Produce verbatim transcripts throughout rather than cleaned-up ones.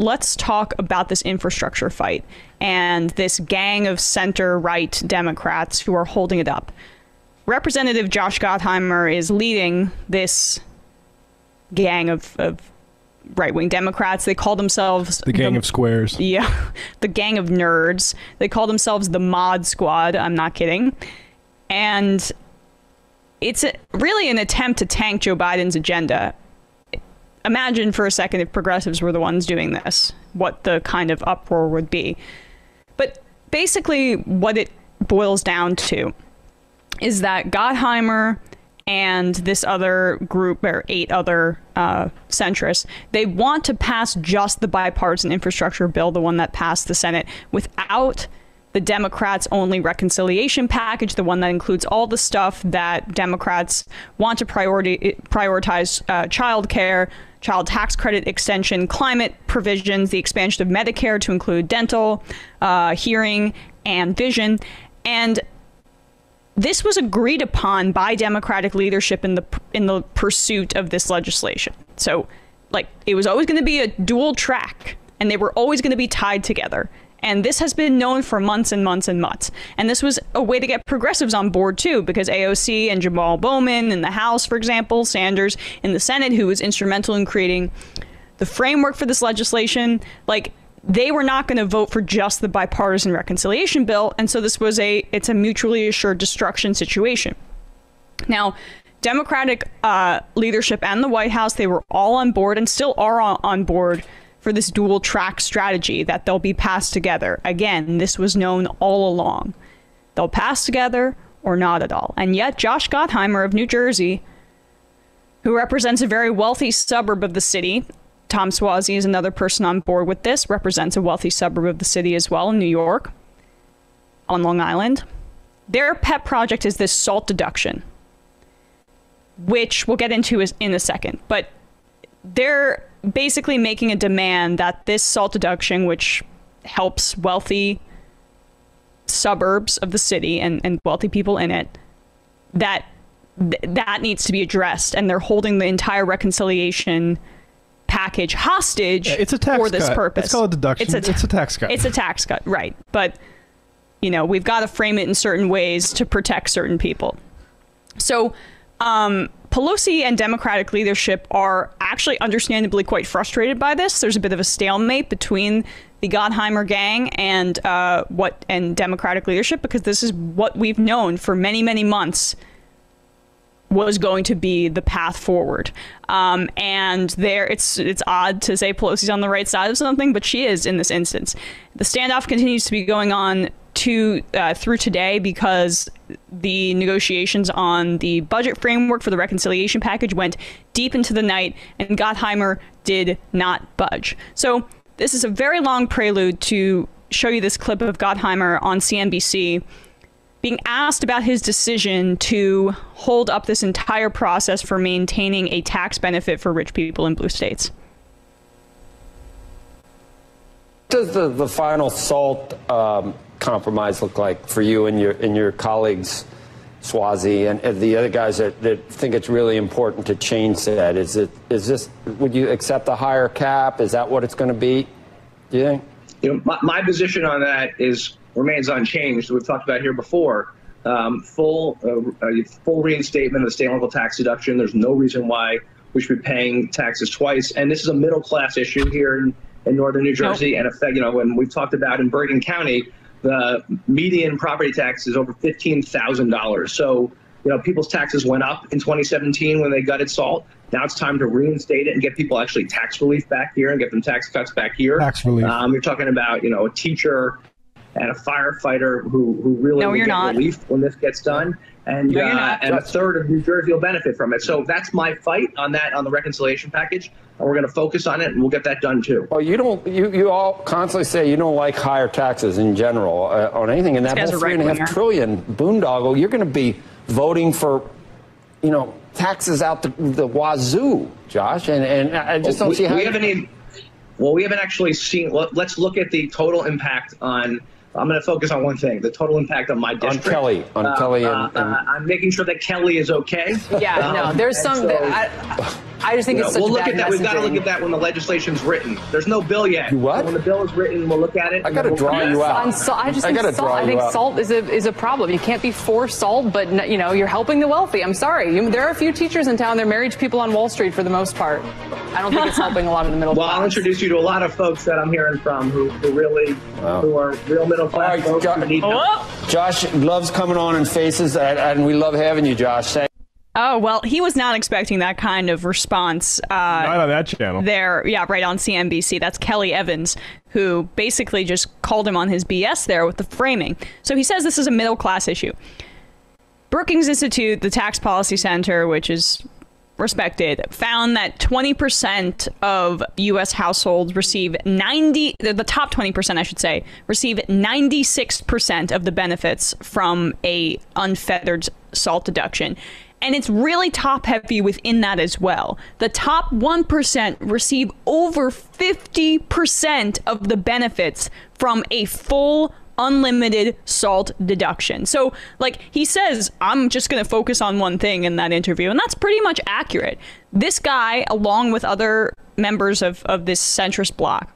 let's talk about this infrastructure fight and this gang of center-right Democrats who are holding it up. Representative Josh Gottheimer is leading this gang of, of right-wing Democrats. They call themselves... The gang the, of squares. Yeah. The gang of nerds. They call themselves the Mod Squad. I'm not kidding. And it's a, really an attempt to tank Joe Biden's agenda. Imagine for a second if progressives were the ones doing this, what the kind of uproar would be. But basically what it boils down to is that Gottheimer and this other group, or eight other uh, centrists, they want to pass just the bipartisan infrastructure bill, the one that passed the Senate, without the Democrats' only reconciliation package, the one that includes all the stuff that Democrats want to priority, prioritize uh, child care, child tax credit extension, climate provisions, the expansion of Medicare to include dental, uh, hearing, and vision. And this was agreed upon by Democratic leadership in the in the pursuit of this legislation. So, like, it was always going to be a dual track, and they were always going to be tied together. And this has been known for months and months and months. And this was a way to get progressives on board, too, because A O C and Jamal Bowman in the House, for example, Sanders in the Senate, who was instrumental in creating the framework for this legislation, like, they were not going to vote for just the bipartisan reconciliation bill. And so this was a it's a mutually assured destruction situation. Now, Democratic uh, leadership and the White House, they were all on board and still are on board for this dual track strategy that they'll be passed together. Again, this was known all along. They'll pass together or not at all. And yet Josh Gottheimer of New Jersey, who represents a very wealthy suburb of the city, Tom Suozzi is another person on board with this, represents a wealthy suburb of the city as well in New York, on Long Island. Their pet project is this SALT deduction, which we'll get into in a second, but they're basically making a demand that this SALT deduction, which helps wealthy suburbs of the city and, and wealthy people in it, that th that needs to be addressed. And they're holding the entire reconciliation package hostage yeah, it's a tax for this cut. purpose. It's called a deduction. It's a, it's a tax cut. It's a tax cut, right. But, you know, we've got to frame it in certain ways to protect certain people. So, um, Pelosi and Democratic leadership are actually understandably quite frustrated by this. There's a bit of a stalemate between the Gottheimer gang and uh, what and Democratic leadership, because this is what we've known for many, many months was going to be the path forward. Um, and there it's it's odd to say Pelosi's on the right side of something, but she is in this instance. The standoff continues to be going on to uh, through today, because the negotiations on the budget framework for the reconciliation package went deep into the night, and Gottheimer did not budge. So this is a very long prelude to show you this clip of Gottheimer on C N B C being asked about his decision to hold up this entire process for maintaining a tax benefit for rich people in blue states. What does the, the final SALT um, compromise look like for you and your and your colleagues, Suozzi, and, and the other guys that, that think it's really important to change that? Is it is this? Would you accept a higher cap? Is that what it's going to be? Do you think? You know, my, my position on that is remains unchanged. We've talked about here before. Um, full uh, uh, full reinstatement of the state level tax deduction. There's no reason why we should be paying taxes twice. And this is a middle class issue here in. in northern New Jersey, and affect, you know, when we've talked about in Bergen County, the median property tax is over fifteen thousand dollars. So, you know, people's taxes went up in twenty seventeen when they gutted SALT. Now it's time to reinstate it and get people actually tax relief back here and get them tax cuts back here. Tax relief. Um, you're talking about, you know, a teacher and a firefighter who, who really no, will get not. relief when this gets done. And, no, uh, and a third of New Jersey will benefit from it. So that's my fight on that, on the reconciliation package. And we're going to focus on it, and we'll get that done, too. Well, you don't you, you all constantly say you don't like higher taxes in general uh, on anything. And that whole three and a half trillion boondoggle, you're going to be voting for, you know, taxes out the, the wazoo, Josh. And, and I just don't well, see we, how we haven't even, Well, we haven't actually seen. Let's look at the total impact on I'm going to focus on one thing, the total impact on my district. On Kelly. On uh, Kelly. And, and... Uh, I'm making sure that Kelly is okay. Yeah, um, no, there's some. So, I, I just think you know, it's such we'll look bad at that. We've got to look at that when the legislation's written. There's no bill yet. You what? So when the bill is written, we'll look at it. I got to we'll draw you out. On salt, I just think, I gotta salt, draw I think you salt out. is a is a problem. You can't be for salt, but you know, you're helping the wealthy. I'm sorry. You, there are a few teachers in town. They're married to people on Wall Street for the most part. I don't think it's helping a lot of the middle well, class. Well, I'll introduce you to a lot of folks that I'm hearing from who, who really wow. who are real middle class. All right, jo- oh. Josh loves coming on in Faces, and, and we love having you, Josh. Thank- Oh, well, he was not expecting that kind of response. Uh, not on that channel. There, yeah, right on C N B C. That's Kelly Evans, who basically just called him on his B S there with the framing. So he says this is a middle class issue. Brookings Institute, the Tax Policy Center, which is respected, found that twenty percent of U S households receive ninety, the top twenty percent, I should say, receive ninety-six percent of the benefits from a unfettered SALT deduction. And it's really top heavy within that as well. The top one percent receive over fifty percent of the benefits from a full unlimited SALT deduction. So like he says, I'm just going to focus on one thing in that interview. And that's pretty much accurate. This guy, along with other members of, of this centrist bloc,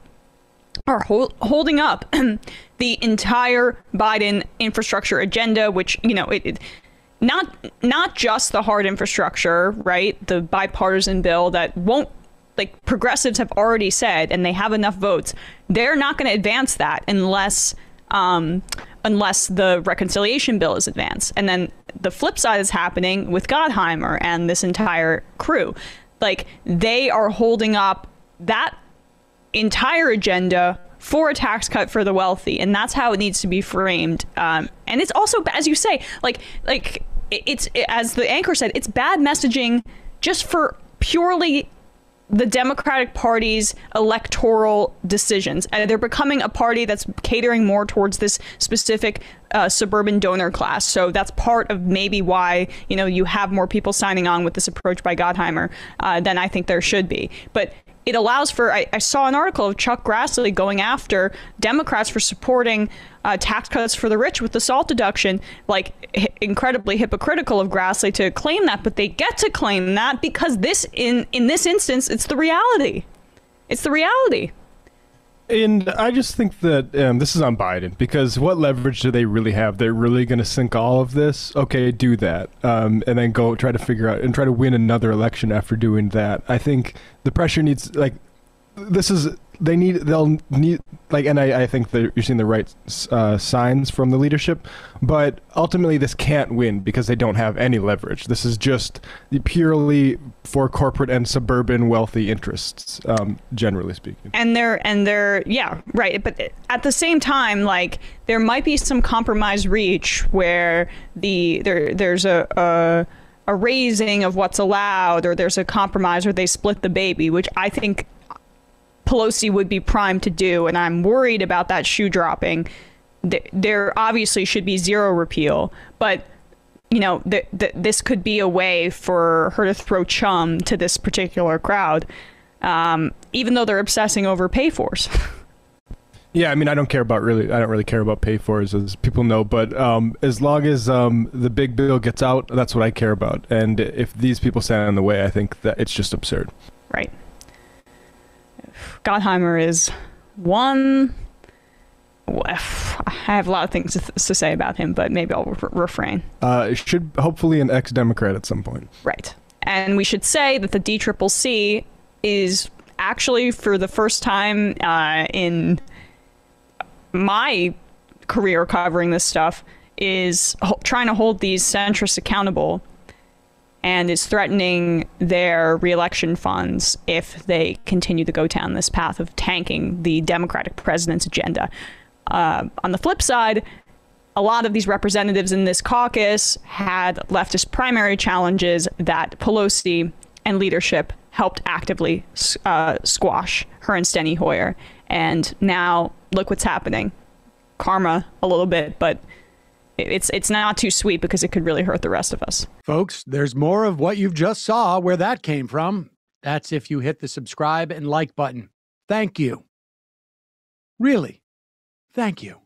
are hold, holding up the entire Biden infrastructure agenda, which, you know, it... it Not not just the hard infrastructure, right? The bipartisan bill that won't, like progressives have already said, and they have enough votes. They're not going to advance that unless um, unless the reconciliation bill is advanced. And then the flip side is happening with Gottheimer and this entire crew. Like they are holding up that entire agenda for a tax cut for the wealthy. And that's how it needs to be framed. Um, and it's also, as you say, like like it's it, as the anchor said, it's bad messaging just for purely the Democratic Party's electoral decisions. And they're becoming a party that's catering more towards this specific uh, suburban donor class. So that's part of maybe why, you know, you have more people signing on with this approach by Gottheimer uh, than I think there should be. But it allows for, I, I saw an article of Chuck Grassley going after Democrats for supporting uh, tax cuts for the rich with the SALT deduction, like h- incredibly hypocritical of Grassley to claim that, but they get to claim that because this, in, in this instance, it's the reality. It's the reality. And I just think that um, this is on Biden, because what leverage do they really have? They're really going to sink all of this? Okay, do that. Um, and then go try to figure out and try to win another election after doing that. I think the pressure needs, like, this is, they need, they'll need, like, and I, I think that you're seeing the right uh, signs from the leadership, but ultimately this can't win because they don't have any leverage. This is just purely for corporate and suburban wealthy interests, um, generally speaking. And they're, and they're, yeah, right. But at the same time, like, there might be some compromise reach where the, there, there's a, a, a raising of what's allowed, or there's a compromise where they split the baby, which I think Pelosi would be primed to do, and I'm worried about that shoe dropping. There obviously should be zero repeal, but you know, th- th- this could be a way for her to throw chum to this particular crowd, um, even though they're obsessing over pay fors. Yeah, I mean, I don't care about really, I don't really care about pay fors, as people know, but um, as long as um, the big bill gets out, that's what I care about. And if these people stand in the way, I think that it's just absurd. Right. Gottheimer is one. I have a lot of things to, th- to say about him, but maybe I'll re- refrain. Uh, should hopefully an ex-Democrat at some point. Right. And we should say that the D C C C is actually, for the first time uh, in my career covering this stuff, is ho- trying to hold these centrists accountable, and is threatening their re-election funds if they continue to go down this path of tanking the Democratic president's agenda. Uh, on the flip side, a lot of these representatives in this caucus had leftist primary challenges that Pelosi and leadership helped actively uh, squash, her and Steny Hoyer. And now look what's happening. Karma a little bit, but It's it's not too sweet because it could really hurt the rest of us. Folks, there's more of what you've just saw where that came from. That's if you hit the subscribe and like button. Thank you. Really. Thank you.